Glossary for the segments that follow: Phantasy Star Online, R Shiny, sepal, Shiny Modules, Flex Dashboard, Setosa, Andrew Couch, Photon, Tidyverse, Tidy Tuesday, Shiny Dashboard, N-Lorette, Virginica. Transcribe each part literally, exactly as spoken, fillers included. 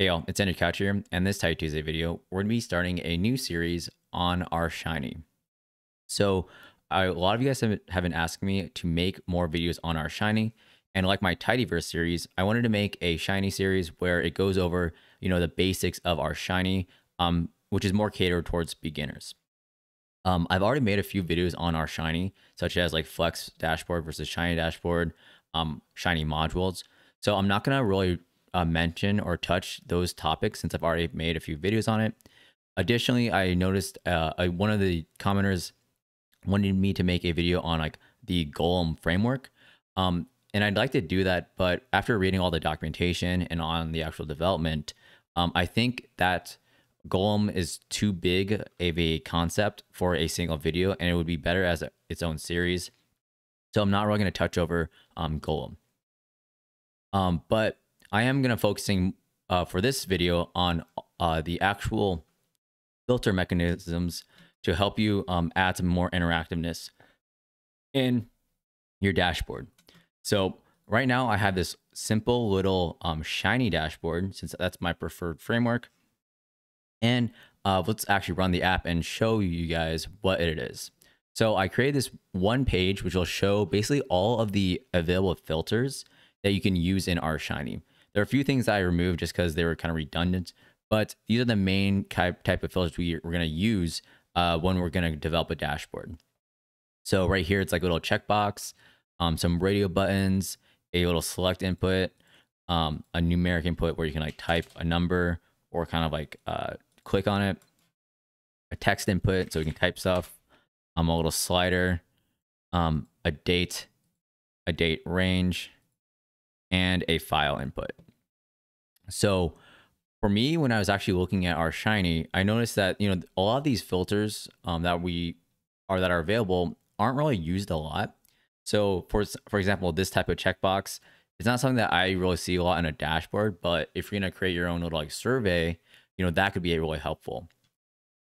Hey y'all, it's Andrew Couch here, and this Tidy Tuesday video, we're gonna be starting a new series on our Shiny. So I, a lot of you guys have, have been asking me to make more videos on our Shiny, and like my Tidyverse series, I wanted to make a Shiny series where it goes over, you know, the basics of our Shiny, um, which is more catered towards beginners. Um, I've already made a few videos on our Shiny, such as like Flex Dashboard versus Shiny Dashboard, um, Shiny Modules. So I'm not gonna really Uh, mention or touch those topics since I've already made a few videos on it. Additionally, I noticed uh, I, one of the commenters wanted me to make a video on like the Golem framework, um, and I'd like to do that, but after reading all the documentation and on the actual development, um, I think that Golem is too big of a concept for a single video, and it would be better as a, its own series. So I'm not really going to touch over um, Golem, um, but I am going to focusing uh, for this video on uh, the actual filter mechanisms to help you um, add some more interactiveness in your dashboard. So right now I have this simple little um, Shiny dashboard, since that's my preferred framework. And uh, let's actually run the app and show you guys what it is. So I created this one page, which will show basically all of the available filters that you can use in our Shiny. There are a few things I removed just because they were kind of redundant, but these are the main type of filters we, we're going to use uh, when we're going to develop a dashboard. So right here, it's like a little checkbox, um, some radio buttons, a little select input, um, a numeric input where you can like type a number or kind of like uh, click on it, a text input so you can type stuff, um, a little slider, um, a date, a date range, and a file input. So for me, when I was actually looking at our Shiny, I noticed that, you know, a lot of these filters um, that we are that are available aren't really used a lot. So for, for example, this type of checkbox, it's not something that I really see a lot in a dashboard, but if you're going to create your own little like survey, you know, that could be really helpful.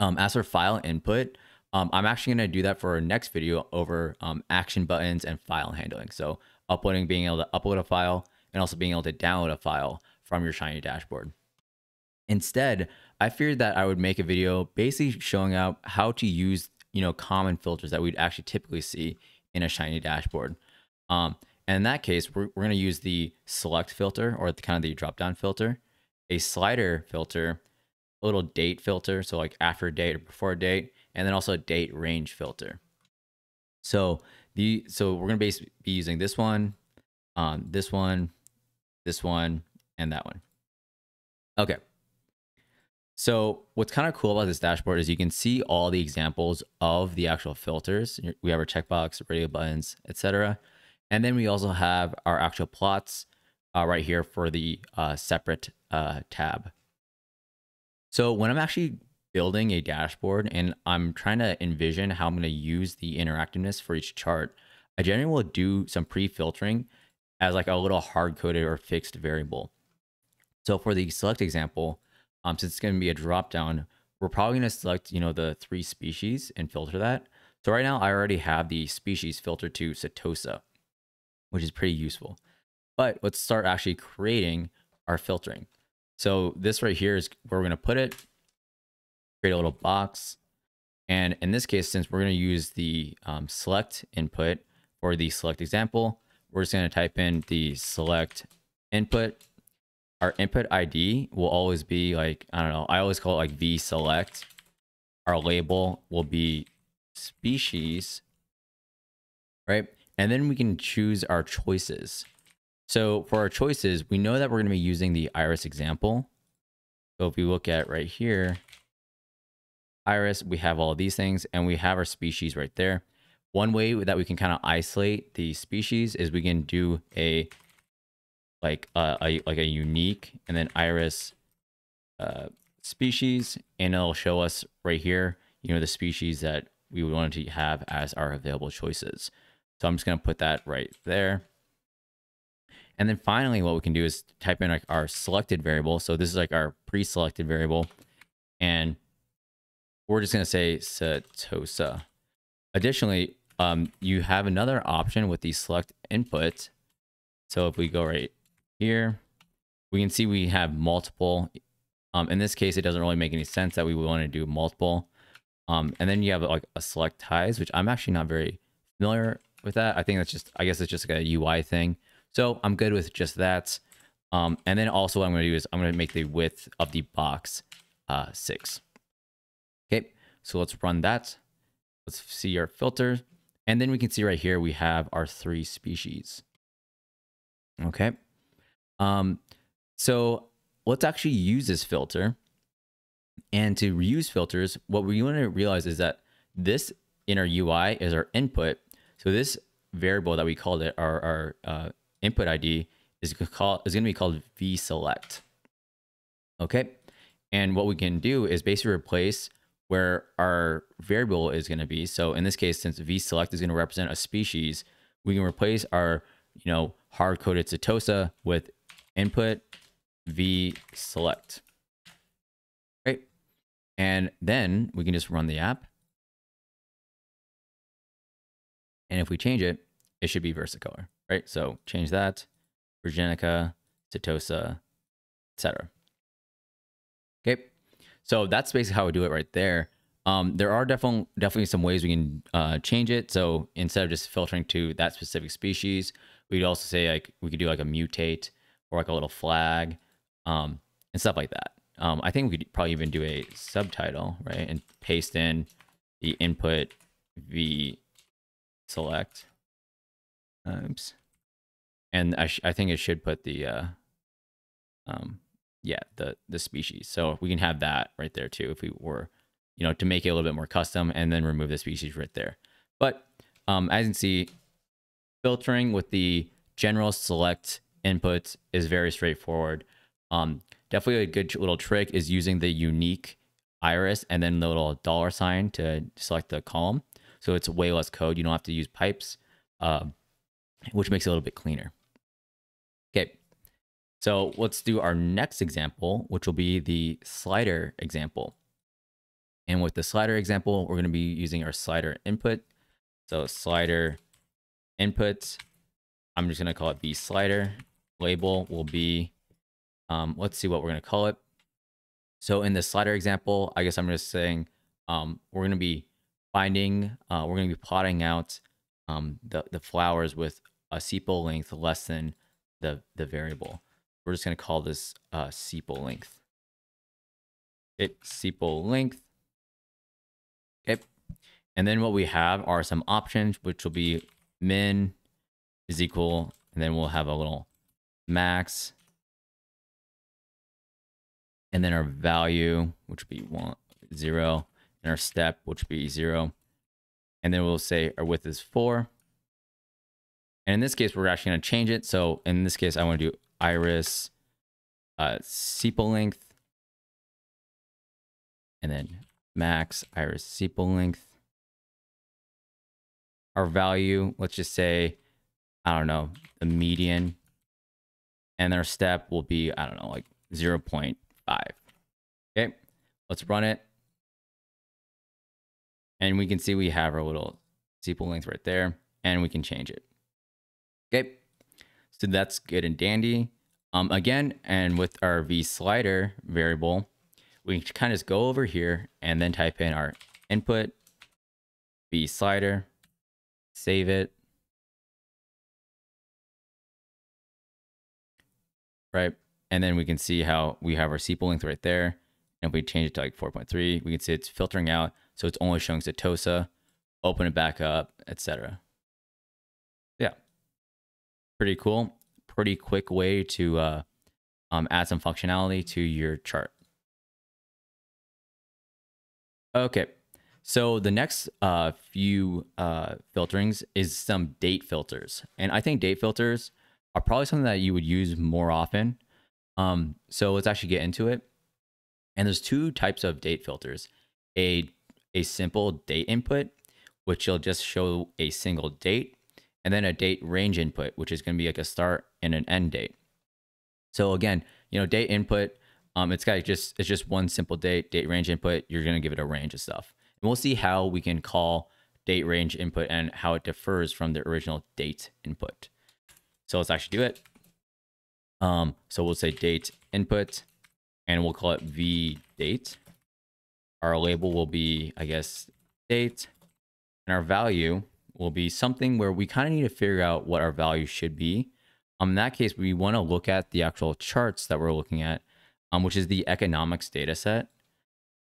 Um, as for file input, um, I'm actually going to do that for our next video over um, action buttons and file handling. So uploading, being able to upload a file, and also being able to download a file from your Shiny dashboard. Instead, I feared that I would make a video basically showing out how to use, you know, common filters that we'd actually typically see in a Shiny dashboard. Um, and in that case, we're, we're going to use the select filter, or the, kind of the drop-down filter, a slider filter, a little date filter, so like after date or before date, and then also a date range filter. So the, so we're going to be using this one, um, this one, this one, and that one. Okay. So what's kind of cool about this dashboard is you can see all the examples of the actual filters. We have our checkbox, radio buttons, et cetera. And then we also have our actual plots uh, right here for the uh, separate uh, tab. So when I'm actually building a dashboard and I'm trying to envision how I'm going to use the interactiveness for each chart, I generally will do some pre-filtering as like a little hard-coded or fixed variable. So for the select example, um, since it's going to be a drop-down, we're probably going to select, you know, the three species and filter that. So right now I already have the species filtered to Setosa, which is pretty useful. But let's start actually creating our filtering. So this right here is where we're going to put it. Create a little box, and in this case, since we're going to use the um, select input for the select example, we're just going to type in the select input. Our input I D will always be like, I don't know, I always call it like v select. Our label will be species, right? And then we can choose our choices. So for our choices, we know that we're going to be using the iris example. So if we look at right here, iris, we have all these things, and we have our species right there. One way that we can kind of isolate the species is we can do a like a, a like a unique and then iris uh, species, and it'll show us right here, you know, the species that we would want to have as our available choices. So I'm just going to put that right there. And then finally, what we can do is type in like our selected variable. So this is like our pre-selected variable, and we're just going to say Setosa. Additionally, um, you have another option with the select input. So if we go right here, we can see we have multiple. Um, in this case, it doesn't really make any sense that we would want to do multiple. Um, and then you have like a select ties, which I'm actually not very familiar with that. I think that's just, I guess it's just like a U I thing. So I'm good with just that. Um, and then also what I'm going to do is I'm going to make the width of the box uh, six. Okay, so let's run that. Let's see our filter. And then we can see right here, we have our three species. Okay. Um, so let's actually use this filter. And to reuse filters, what we want to realize is that this in our U I is our input. So this variable that we called it, our, our uh, input I D, is called is going to be called vSelect. Okay. And what we can do is basically replace where our variable is going to be. So in this case, since vSelect is going to represent a species, we can replace our, you know, hard-coded Setosa with input vSelect. Right. And then we can just run the app. And if we change it, it should be VersaColor, right? So change that, Virginica, Setosa, et cetera. Okay. So that's basically how we do it right there. Um, there are definitely definitely some ways we can uh, change it. So instead of just filtering to that specific species, we could also say like we could do like a mutate or like a little flag um, and stuff like that. Um, I think we could probably even do a subtitle, right? And paste in the input vSelect. Oops. And I, sh I think it should put the, uh, um, yeah, the, the species. So we can have that right there too, if we were, you know, to make it a little bit more custom and then remove the species right there. But um, as you can see, filtering with the general select inputs is very straightforward. Um, definitely a good little trick is using the unique iris and then the little dollar sign to select the column. So it's way less code. You don't have to use pipes, uh, which makes it a little bit cleaner. Okay. So let's do our next example, which will be the slider example. And with the slider example, we're going to be using our slider input. So slider input, I'm just going to call it vSlider. Label will be, um, let's see what we're going to call it. So in the slider example, I guess I'm just saying um, we're going to be finding, uh, we're going to be plotting out um, the, the flowers with a sepal length less than the, the variable. We're just going to call this uh, sepal length. It sepal length. Okay. And then what we have are some options, which will be min is equal, and then we'll have a little max. And then our value, which would be one, zero, and our step, which would be zero. And then we'll say our width is four. And in this case, we're actually going to change it. So in this case, I want to do iris uh sepal length and then max iris sepal length. Our value, let's just say, I don't know, the median, and our step will be, I don't know, like zero point five. Okay, let's run it, and we can see we have our little sepal length right there, and we can change it. Okay, so that's good and dandy. Um, again, and with our vSlider variable, we can kind of just go over here and then type in our input vSlider, save it. Right. And then we can see how we have our sepal length right there. And if we change it to like four point three, we can see it's filtering out. So it's only showing Setosa, open it back up, et cetera. Yeah. Pretty cool, pretty quick way to uh, um, add some functionality to your chart. Okay, so the next uh, few uh, filterings is some date filters. And I think date filters are probably something that you would use more often. Um, so let's actually get into it. And there's two types of date filters. A, a simple date input, which will just show a single date. And then a date range input, which is going to be like a start and an end date. So again, you know, date input, um, it's got just, it's just one simple date, date range input. You're going to give it a range of stuff. And we'll see how we can call date range input and how it differs from the original date input. So let's actually do it. Um, so we'll say date input, and we'll call it v date. Our label will be, I guess, date, and our value will be something where we kind of need to figure out what our value should be. Um, in that case, we want to look at the actual charts that we're looking at, um, which is the economics data set.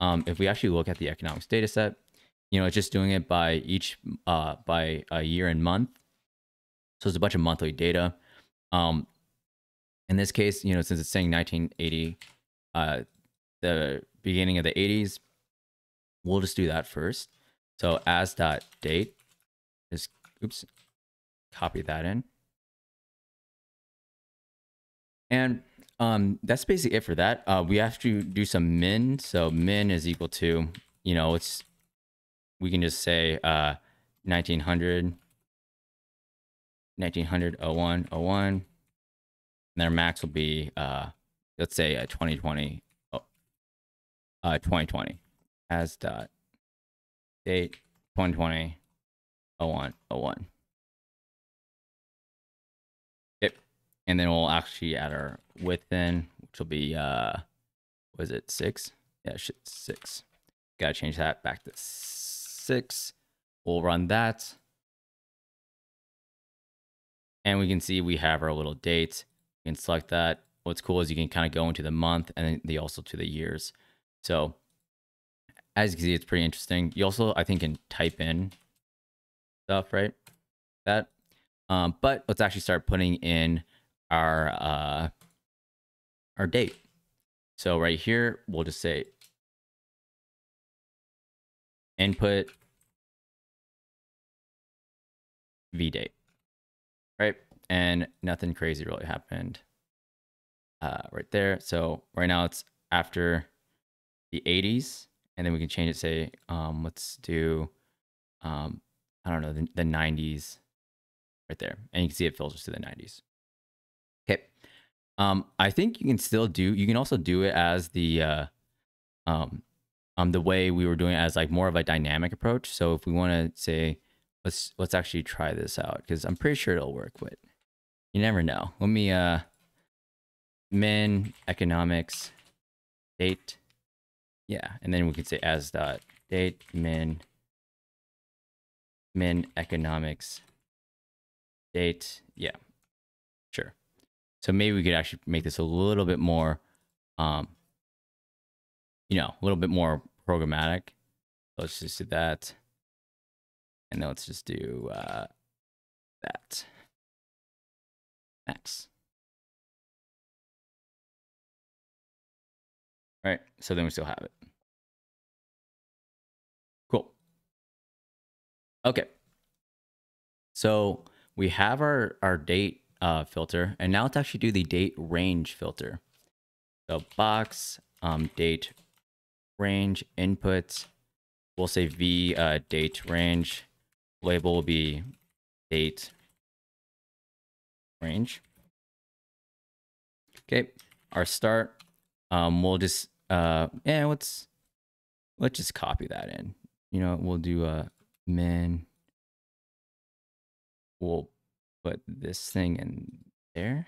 Um, if we actually look at the economics data set, you know, it's just doing it by each, uh, by a year and month. So it's a bunch of monthly data. Um, in this case, you know, since it's saying nineteen eighty, uh, the beginning of the eighties, we'll just do that first. So as.date, just, oops, copy that in. And um, that's basically it for that. Uh, we have to do some min. So min is equal to, you know, it's, we can just say uh, nineteen hundred, nineteen hundred, oh one, oh one. And then our max will be, uh, let's say a twenty twenty, oh, uh, twenty twenty. As dot date twenty twenty, oh one, oh one. Yep. And then we'll actually add our width in, which will be, uh, was it six? Yeah, shit, six. Gotta change that back to six. We'll run that. And we can see we have our little date. You can select that. What's cool is you can kind of go into the month and then the also to the years. So as you can see, it's pretty interesting. You also, I think, can type in stuff, right? That. Um, but let's actually start putting in our uh, our date. So right here, we'll just say input vdate, right? And nothing crazy really happened uh, right there. So right now it's after the eighties, and then we can change it. Say, um, let's do, um, I don't know, the, the nineties right there. And you can see it filters to the nineties. Okay. Um, I think you can still do, you can also do it as the, uh, um, um, the way we were doing it as like more of a dynamic approach. So if we want to say, let's, let's actually try this out, because I'm pretty sure it'll work, but you never know. Let me, uh, min economics date. Yeah. And then we could say as dot date min, min economics date. Yeah, sure. So maybe we could actually make this a little bit more, um, you know, a little bit more programmatic. Let's just do that. And then let's just do uh, that. Max. All right, so then we still have it. Cool. Okay. So we have our, our date uh, filter, and now let's actually do the date range filter. So box um, date range input. We'll say v uh, date range. Label will be date range. Okay, our start. Um, we'll just uh, yeah, let's let's just copy that in. You know, we'll do a min. We'll put this thing in there,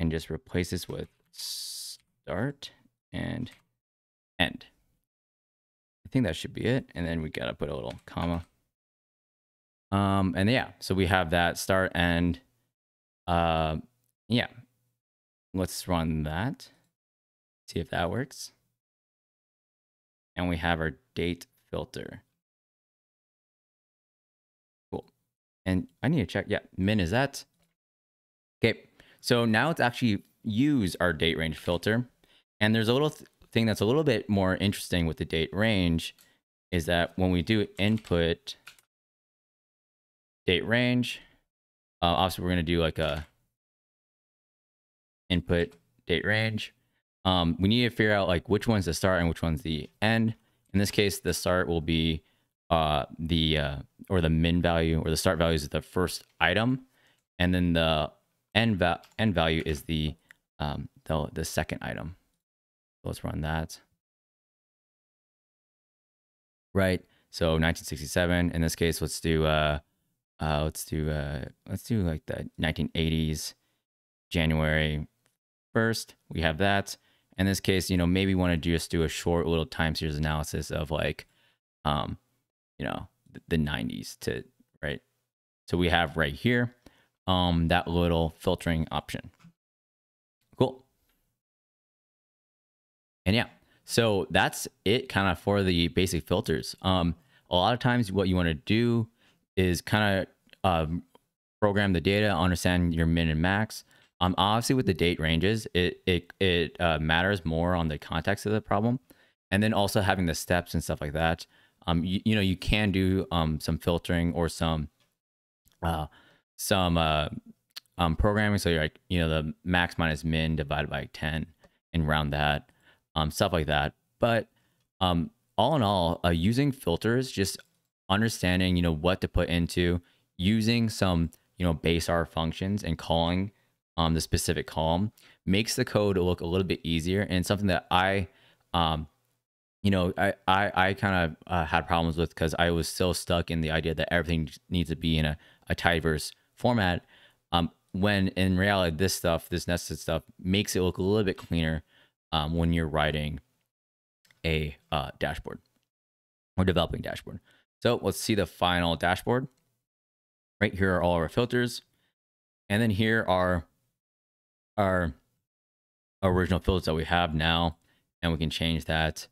and just replace this with start and end. I think that should be it. And then we gotta put a little comma. Um, and yeah, so we have that start end. Uh, yeah. Let's run that, see if that works. And we have our date filter. Cool. And I need to check, yeah, min is that. Okay, so now let's actually use our date range filter. And there's a little th thing that's a little bit more interesting with the date range is that when we do input date range, uh, obviously we're gonna do like a, input date range. Um, we need to figure out like which one's the start and which one's the end. In this case, the start will be uh, the uh, or the min value, or the start value is the first item, and then the end va end value is the um, the the second item. So let's run that. Right. So nineteen sixty-seven. In this case, let's do uh, uh, let's do uh, let's do like the nineteen eighties. January first. We have that. In this case, you know, maybe want to just do a short little time series analysis of like, um, you know, the nineties to, right? So we have right here, um, that little filtering option. Cool. And yeah, so that's it kind of for the basic filters. Um, a lot of times what you want to do is kind of um, program the data, understand your min and max. Um, obviously with the date ranges, it, it, it uh, matters more on the context of the problem. And then also having the steps and stuff like that. Um, you, you know, you can do um, some filtering or some, uh, some uh, um, programming. So you're like, you know, the max minus min divided by ten and round that, um, stuff like that. But um, all in all, uh, using filters, just understanding, you know, what to put into, using some, you know, base R functions and calling um, the specific column makes the code look a little bit easier. And something that I, um, you know, I, I, I kind of uh, had problems with because I was so stuck in the idea that everything needs to be in a, a Tidyverse format. Um, when in reality, this stuff, this nested stuff makes it look a little bit cleaner um, when you're writing a uh, dashboard or developing dashboard. So let's see the final dashboard. Right here are all our filters. And then here are our original filters that we have now, and we can change that.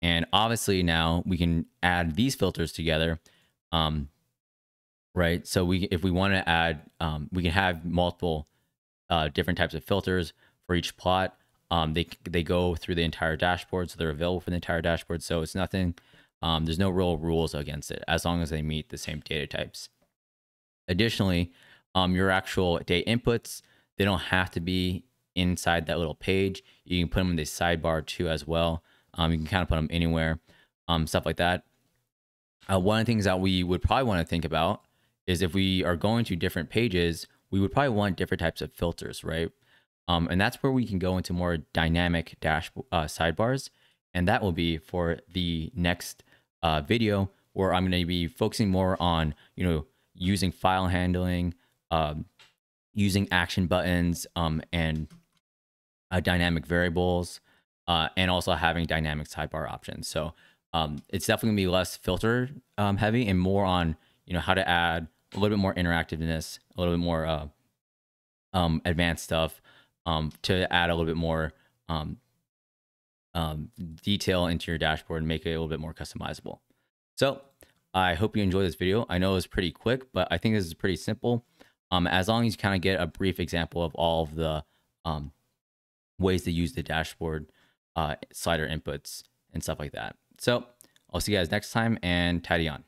And obviously now we can add these filters together, um, right? So we, if we want to add, um, we can have multiple uh, different types of filters for each plot. Um, they, they go through the entire dashboard, so they're available for the entire dashboard. So it's nothing, um, there's no real rules against it as long as they meet the same data types. Additionally, um, your actual date inputs, they don't have to be inside that little page. You can put them in the sidebar too as well. Um, you can kind of put them anywhere, um, stuff like that. Uh, one of the things that we would probably want to think about is if we are going to different pages, we would probably want different types of filters, right? Um, and that's where we can go into more dynamic dash uh, sidebars. And that will be for the next uh, video, where I'm going to be focusing more on, you know, using file handling, um, using action buttons, um, and uh, dynamic variables. Uh, and also having dynamic sidebar options. So um, it's definitely gonna be less filter um, heavy and more on, you know, how to add a little bit more interactiveness, a little bit more uh, um, advanced stuff um, to add a little bit more um, um, detail into your dashboard and make it a little bit more customizable. So I hope you enjoyed this video. I know it was pretty quick, but I think this is pretty simple. Um, as long as you kind of get a brief example of all of the um, ways to use the dashboard, uh, slider inputs and stuff like that. So I'll see you guys next time, and tidy on.